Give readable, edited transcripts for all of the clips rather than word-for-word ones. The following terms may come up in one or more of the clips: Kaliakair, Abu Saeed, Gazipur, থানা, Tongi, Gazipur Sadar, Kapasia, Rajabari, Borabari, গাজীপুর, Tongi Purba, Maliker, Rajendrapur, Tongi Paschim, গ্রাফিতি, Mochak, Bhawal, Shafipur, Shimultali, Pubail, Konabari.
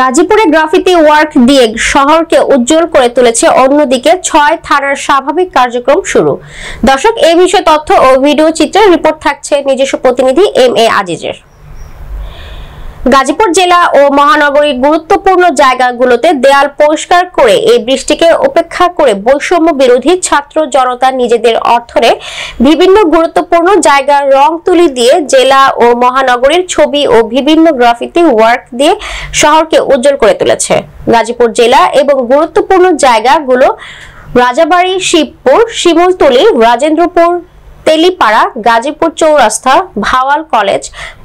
গাজীপুরে গ্রাফিতি work দিয়ে শহরকে উজ্জ্বল করে তুলেছে, অন্যদিকে 6 থানার স্বাভাবিক কার্যক্রম শুরু। দর্শক, এই বিষয়ে তথ্য ও ভিডিও চিত্রের রিপোর্ট থাকছে নিজস্ব প্রতিনিধি এম এ আজিজের। গাজীপুর জেলা ও মহানগরীর গুরুত্বপূর্ণ জায়গাগুলোতে দেয়াল পরিষ্কার করে এই বৃষ্টিকে উপেক্ষা করে বৈষম্য বিরোধী ছাত্র জনতা নিজেদের অর্থে বিভিন্ন গুরুত্বপূর্ণ জায়গার রং তুলি দিয়ে জেলা ও মহানগরীর ছবি ও বিভিন্ন গ্রাফিতি ওয়ার্ক দিয়ে শহরকে উজ্জ্বল করে তুলেছে। গাজীপুর জেলা এবং গুরুত্বপূর্ণ জায়গাগুলো রাজাবাড়ি, শিবপুর, শিমুলতলি, রাজেন্দ্রপুর, তেলিপাড়া, গাজীপুর চৌরাস্তা, ভাওয়াল কলেজ,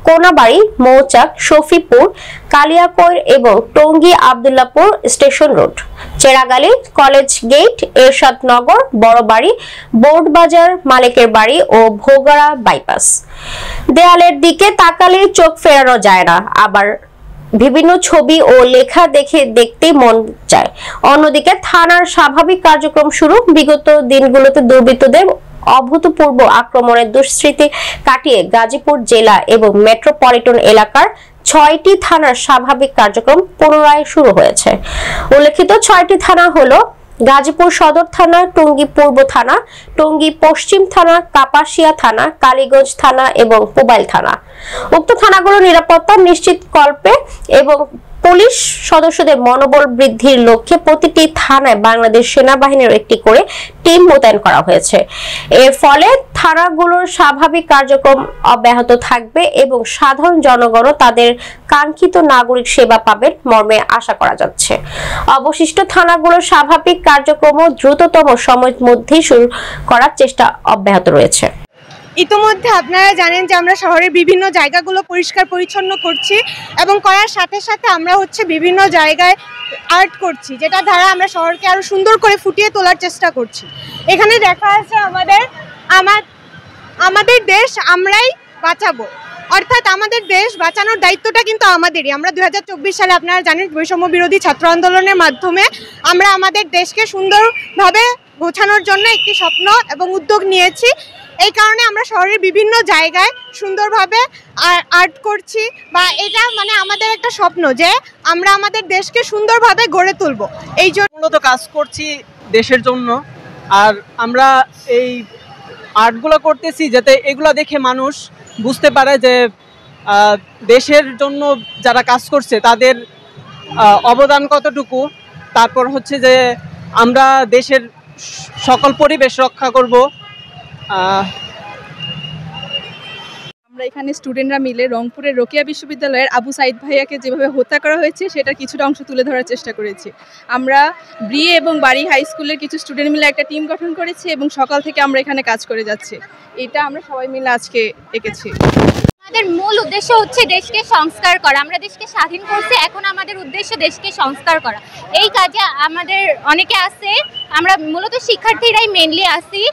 কোনাবাড়ি, মোচাক, শফিপুর, কালিয়াকৈর এবং Tongi Abdullahpur station road, Chiragali, college gate, Ershadnagar, বড়বাড়ি, বোর্ডবাজার, মালিকের বাড়ি ও ভোগরা বাইপাস। দেয়ালের দিকে তাকালে চোখ ফেরানো যায় না, আবার বিভিন্ন ছবি ও লেখা দেখতে মন চায়। অন্যদিকে থানার স্বাভাবিক কার্যক্রম শুরু। বিগত দিনগুলোতে দুর্বৃত্তদের অভূতপূর্ব আক্রমণের দুষ্কৃতি কাটিয়ে গাজীপুর জেলা এবং মেট্রোপলিটন এলাকার 6টি থানার স্বাভাবিক কার্যক্রম পুনরায় শুরু হয়েছে। উল্লেখিত 6টি থানা হলো গাজীপুর সদর থানা, টঙ্গী পূর্ব থানা, টঙ্গী পশ্চিম থানা, কাপাসিয়া থানা, কালিগঞ্জ থানা এবং পুবাইল থানা। উক্ত থানাগুলোর নিরাপত্তা নিশ্চিত করতে এবং পুলিশ সদস্যদের মনোবল বৃদ্ধির লক্ষ্যে প্রতিটি থানায় বাংলাদেশ সেনাবাহিনীর একটি করে টিম মোতায়েন করা হয়েছে। এর ফলে থানাগুলোর স্বাভাবিক কার্যক্রম অব্যাহত থাকবে এবং সাধারণ জনগণও তাদের কাঙ্ক্ষিত নাগরিক সেবা পাবেন মর্মে আশা করা যাচ্ছে। অবশিষ্ট থানাগুলোর স্বাভাবিক কার্যক্রমও দ্রুততম সময়ের মধ্যে শুরু করার চেষ্টা অব্যাহত রয়েছে। ইতিমধ্যে আপনারা জানেন যে আমরা শহরের বিভিন্ন জায়গাগুলো পরিষ্কার পরিচ্ছন্ন করছি এবং করার সাথে সাথে আমরা বিভিন্ন জায়গায় আর্ট করছি, যেটা দ্বারা আমরা শহরকে আরও সুন্দর করে ফুটিয়ে তোলার চেষ্টা করছি। এখানে দেখা আছে আমাদের দেশ আমরাই বাঁচাবো, অর্থাৎ আমাদের দেশ বাঁচানোর দায়িত্বটা কিন্তু আমাদেরই। আমরা 2024 সালে আপনারা জানেন বৈষম্য বিরোধী ছাত্র আন্দোলনের মাধ্যমে আমরা আমাদের দেশকে সুন্দরভাবে গোছানোর জন্য একটি স্বপ্ন এবং উদ্যোগ নিয়েছি। এই কারণে আমরা শহরের বিভিন্ন জায়গায় সুন্দরভাবে আর্ট করছি, বা এটা আমাদের একটা স্বপ্ন যে আমরা আমাদের দেশকে সুন্দরভাবে গড়ে তুলব। এই জন্য মূলত কাজ করছি দেশের জন্য। আর আমরা এই আর্টগুলো করতেছি যাতে এগুলো দেখে মানুষ বুঝতে পারে যে দেশের জন্য যারা কাজ করছে তাদের অবদান কতটুকু। তারপর যে আমরা দেশের সকল পরিবেশ রক্ষা করব। আমরা এখানে স্টুডেন্টরা মিলে রংপুরের রোকেয়া বিশ্ববিদ্যালয়ের আবু সাঈদ ভাইয়াকে যেভাবে হত্যা করা হয়েছে সেটা কিছুটা অংশ তুলে ধরার চেষ্টা করেছি। আমরা ব্রিয়ে এবং বাড়ি হাই স্কুলের কিছু স্টুডেন্ট মিলে একটা টিম গঠন করেছি এবং সকাল থেকে আমরা এখানে কাজ করে যাচ্ছি। এটা আমরা সবাই মিলে আজকে এঁকেছি। আমাদের মূল উদ্দেশ্য দেশকে সংস্কার করা। আমরা দেশকে স্বাধীন করছি, এখন আমাদের উদ্দেশ্য দেশকে সংস্কার করা। এই কাজে আমাদের অনেকে আছে, আমরা মূলত শিক্ষার্থীরাই মেনলি আছি।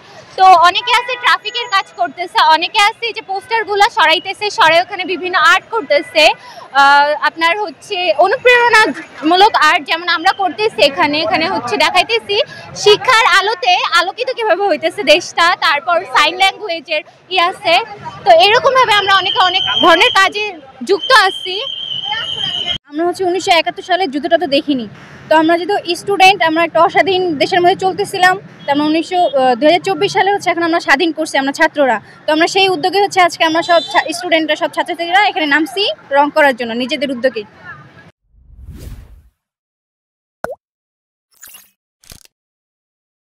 তো অনেকে আছে ট্রাফিকের কাজ করতেছে, অনেকে আছে যে পোস্টারগুলো সরাইতেছে, সরাই ওখানে বিভিন্ন আর্ট করতেছে। আপনার অনুপ্রেরণামূলক আর্ট যেমন আমরা করতেছি এখানে, দেখাইতেছি শিক্ষার আলোতে আলোকিত কিভাবে হইতেছে দেশটা। তারপর সাইন ল্যাঙ্গুয়েজের আছে। তো এরকমভাবে আমরা অনেকে অনেক ধরনের কাজে যুক্ত আছি। আমরা 1971 সালে যুদ্ধটা তো দেখিনি, তো আমরা যেহেতু স্টুডেন্ট, আমরা একটা অস্বাধীন দেশের মধ্যে চলতেছিলাম। তো আমরা 2024 সালে এখন আমরা স্বাধীন করছি আমরা ছাত্ররা। তো আমরা সেই উদ্যোগে আজকে আমরা সব স্টুডেন্টরা, সব ছাত্রছাত্রীরা এখানে নামছি রং করার জন্য নিজেদের উদ্যোগে।